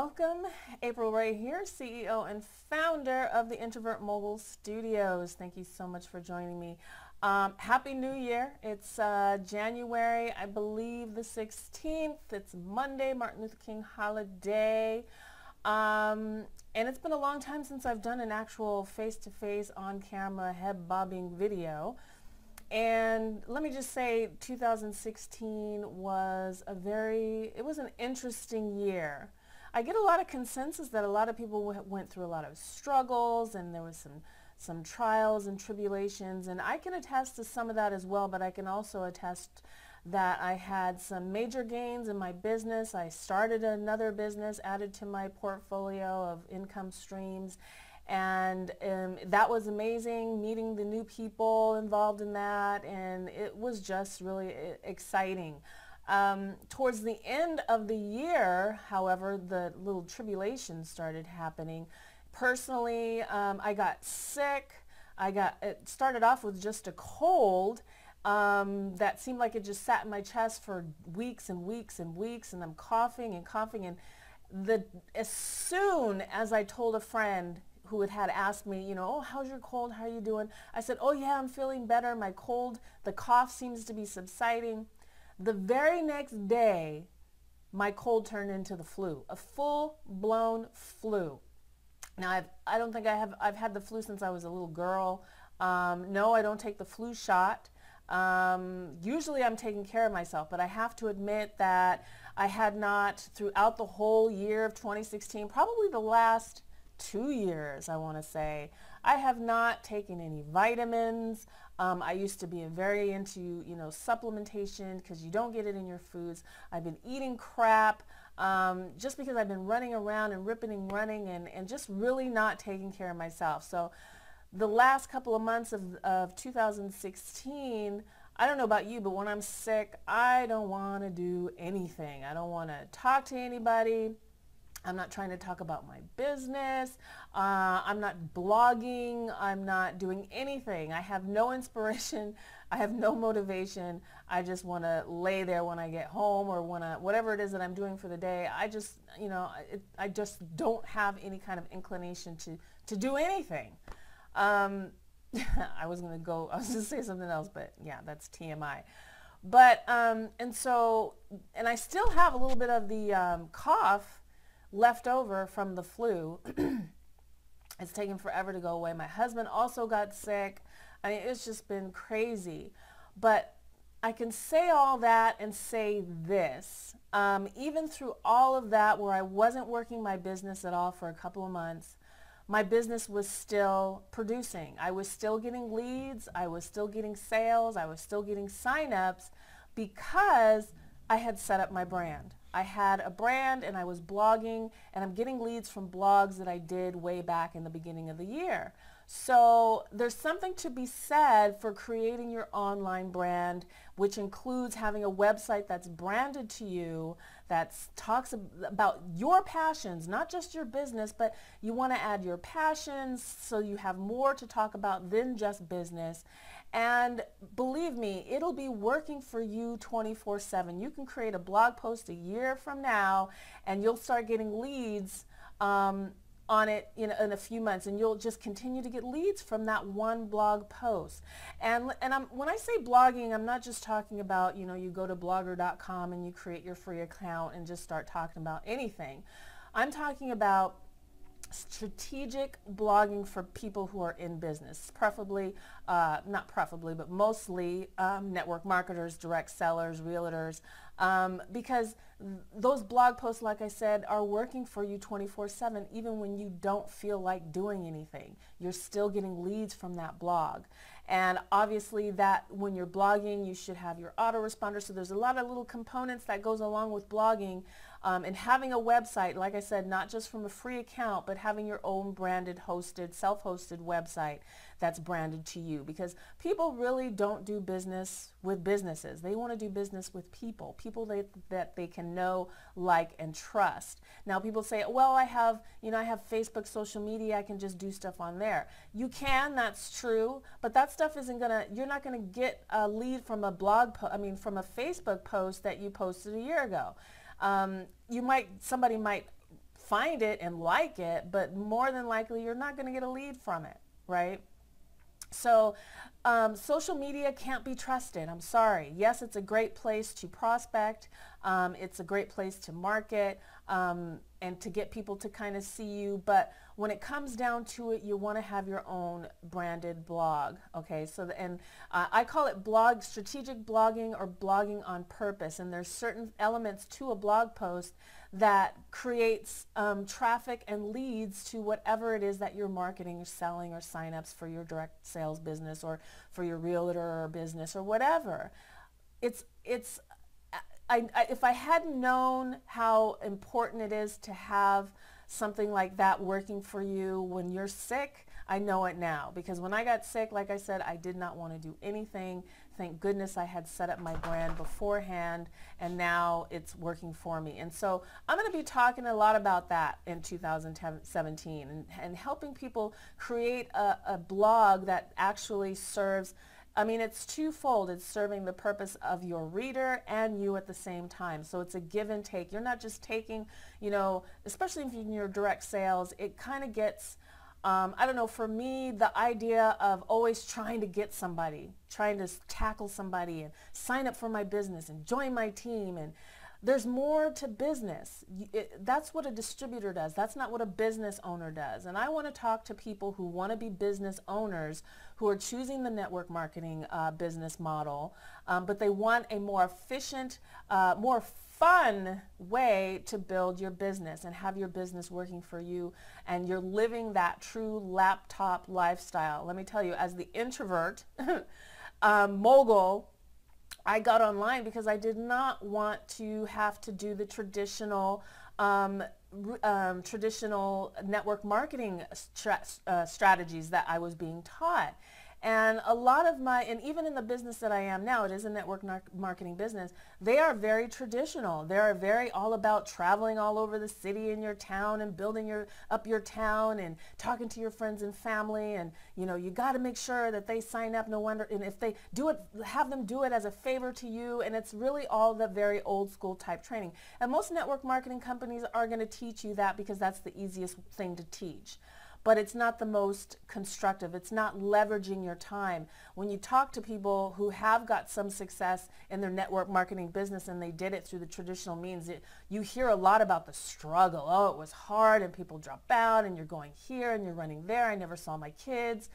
Welcome, April Ray here, CEO and founder of the Introvert Mogul Studios. Thank you so much for joining me. Happy New Year. It's January, I believe the 16th. It's Monday, Martin Luther King holiday. And it's been a long time since I've done an actual face-to-face, on-camera, head-bobbing video. And let me just say 2016 was an interesting year. I get a lot of consensus that a lot of people went through a lot of struggles, and there was some trials and tribulations, and I can attest to some of that as well, but I can also attest that I had some major gains in my business. I started another business, added to my portfolio of income streams, and that was amazing, meeting the new people involved in that, and it was just really exciting. Towards the end of the year, however, the little tribulation started happening. Personally, I got sick. It started off with just a cold that seemed like it just sat in my chest for weeks and weeks and weeks, and I'm coughing and coughing, and as soon as I told a friend who had asked me, you know, oh, how's your cold? How are you doing? I said, oh yeah, I'm feeling better. My cold, the cough seems to be subsiding. The very next day, my cold turned into the flu, a full-blown flu. Now, I don't think I've had the flu since I was a little girl. No, I don't take the flu shot. Usually I'm taking care of myself, but I have to admit that I had not, throughout the whole year of 2016, probably the last 2 years, I want to say, I have not taken any vitamins. I used to be very into, you know, supplementation because you don't get it in your foods. I've been eating crap just because I've been running around and ripping and running and just really not taking care of myself. So the last couple of months of 2016, I don't know about you, but when I'm sick, I don't want to do anything. I don't want to talk to anybody. I'm not trying to talk about my business. I'm not blogging. I'm not doing anything. I have no inspiration. I have no motivation. I just want to lay there when I get home, or when whatever it is that I'm doing for the day. I just, you know, I just don't have any kind of inclination to do anything. I was going to say something else, but yeah, that's TMI. But, and I still have a little bit of the cough left over from the flu. It's taken forever to go away. My husband also got sick. I mean, it's just been crazy. But I can say all that and say this. Even through all of that, where I wasn't working my business at all for a couple of months, my business was still producing. I was still getting leads. I was still getting sales. I was still getting signups because I had set up my brand. I had a brand, and I was blogging, and I'm getting leads from blogs that I did way back in the beginning of the year. So there's something to be said for creating your online brand, which includes having a website that's branded to you, that talks about your passions, not just your business, but you want to add your passions so you have more to talk about than just business. And believe me, it'll be working for you 24/7. You can create a blog post a year from now, and you'll start getting leads on it in a few months, and you'll just continue to get leads from that one blog post. And when I say blogging, I'm not just talking about, you know, you go to blogger.com and you create your free account and just start talking about anything. I'm talking about strategic blogging for people who are in business, preferably, not preferably, but mostly network marketers, direct sellers, realtors, because those blog posts, like I said, are working for you 24/7, even when you don't feel like doing anything. You're still getting leads from that blog. And obviously that when you're blogging, you should have your autoresponder. So there's a lot of little components that goes along with blogging. And having a website, like I said, not just from a free account, but having your own branded, hosted, self-hosted website that's branded to you. Because people really don't do business with businesses. They want to do business with people, that they can know, like, and trust. Now, people say, well, I have Facebook, social media, I can just do stuff on there. You can, that's true, but that stuff you're not going to get a lead from a from a Facebook post that you posted a year ago. Somebody might find it and like it, but more than likely you're not going to get a lead from it, right? So social media can't be trusted. I'm sorry. Yes, it's a great place to prospect. It's a great place to market and to get people to kind of see you. But when it comes down to it, you want to have your own branded blog. Okay, so I call it blog, strategic blogging or blogging on purpose. And there's certain elements to a blog post that creates traffic and leads to whatever it is that you're marketing or selling or signups for your direct sales business or for your realtor or business or whatever. If I hadn't known how important it is to have something like that working for you when you're sick, I know it now, because when I got sick, like I said, I did not want to do anything. Thank goodness I had set up my brand beforehand, and now it's working for me. And so I'm going to be talking a lot about that in 2017 and helping people create a blog that actually serves, I mean, it's twofold. It's serving the purpose of your reader and you at the same time. So it's a give and take. You're not just taking, you know, especially if you're in your direct sales, it kind of gets, I don't know, for me, the idea of always trying to get somebody, trying to tackle somebody and sign up for my business and join my team, and there's more to business. That's what a distributor does. That's not what a business owner does. And I want to talk to people who want to be business owners who are choosing the network marketing business model, but they want a more efficient, more fun way to build your business and have your business working for you, and you're living that true laptop lifestyle. Let me tell you, as the introvert mogul, I got online because I did not want to have to do the traditional network marketing strategies that I was being taught. And a lot of my, and even in the business that I am now, it is a network marketing business, they are very traditional. They are very all about traveling all over the city in your town and building up your town and talking to your friends and family, and you know, you got to make sure that they sign up, no wonder, and if they do it, have them do it as a favor to you, and it's really all the very old school type training. And most network marketing companies are going to teach you that because that's the easiest thing to teach. But it's not the most constructive. It's not leveraging your time. When you talk to people who have got some success in their network marketing business and they did it through the traditional means, you hear a lot about the struggle. Oh, it was hard and people drop out and you're going here and you're running there. I never saw my kids.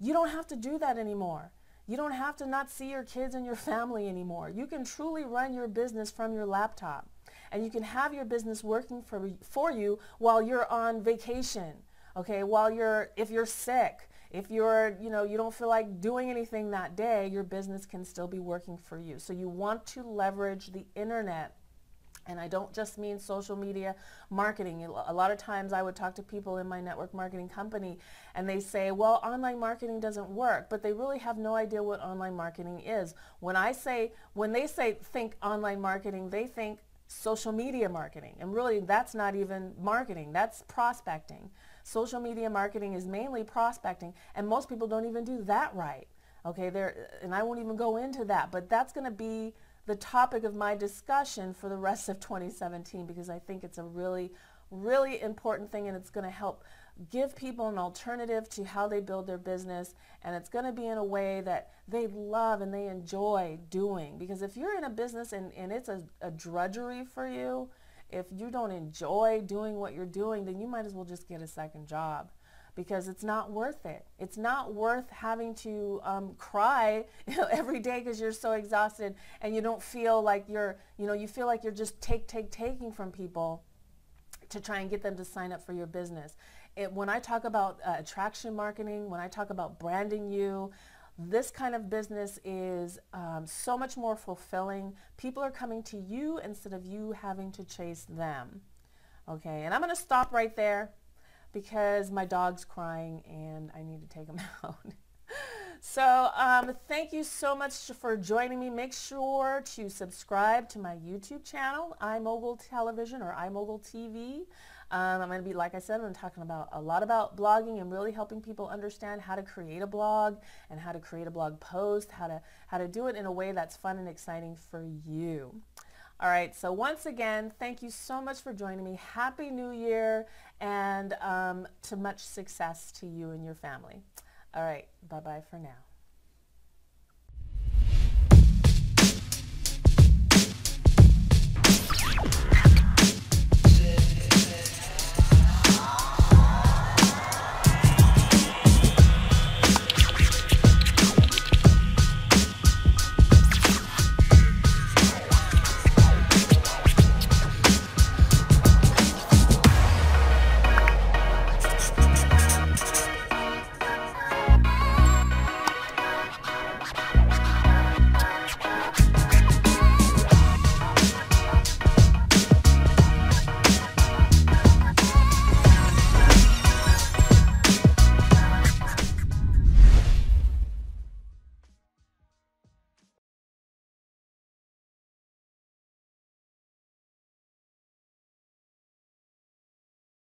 You don't have to do that anymore. You don't have to not see your kids and your family anymore. You can truly run your business from your laptop, and you can have your business working for you while you're on vacation. Okay, while you're, if you're sick, if you're, you know, you don't feel like doing anything that day, your business can still be working for you. So you want to leverage the internet. And I don't just mean social media marketing. A lot of times I would talk to people in my network marketing company and they say, well, online marketing doesn't work, but they really have no idea what online marketing is. When they say think online marketing, they think social media marketing. And really that's not even marketing, that's prospecting. Social media marketing is mainly prospecting, and most people don't even do that right. Okay, and I won't even go into that, but that's going to be the topic of my discussion for the rest of 2017, because I think it's a really, really important thing, and it's going to help give people an alternative to how they build their business, and it's going to be in a way that they love and they enjoy doing. Because if you're in a business and it's a drudgery for you, if you don't enjoy doing what you're doing, then you might as well just get a second job, because it's not worth it. It's not worth having to cry, you know, every day because you're so exhausted and you don't feel like you're, you know, you feel like you're just taking from people to try and get them to sign up for your business. When I talk about attraction marketing, when I talk about branding you, this kind of business is so much more fulfilling. People are coming to you instead of you having to chase them. Okay, and I'm going to stop right there because my dog's crying and I need to take him out. So thank you so much for joining me. Make sure to subscribe to my YouTube channel, iMogul Television or iMogul TV. I'm going to be, like I said, I'm talking about a lot about blogging and really helping people understand how to create a blog and how to create a blog post, how to do it in a way that's fun and exciting for you. All right, so once again, thank you so much for joining me. Happy New Year, and to much success to you and your family. All right, bye-bye for now.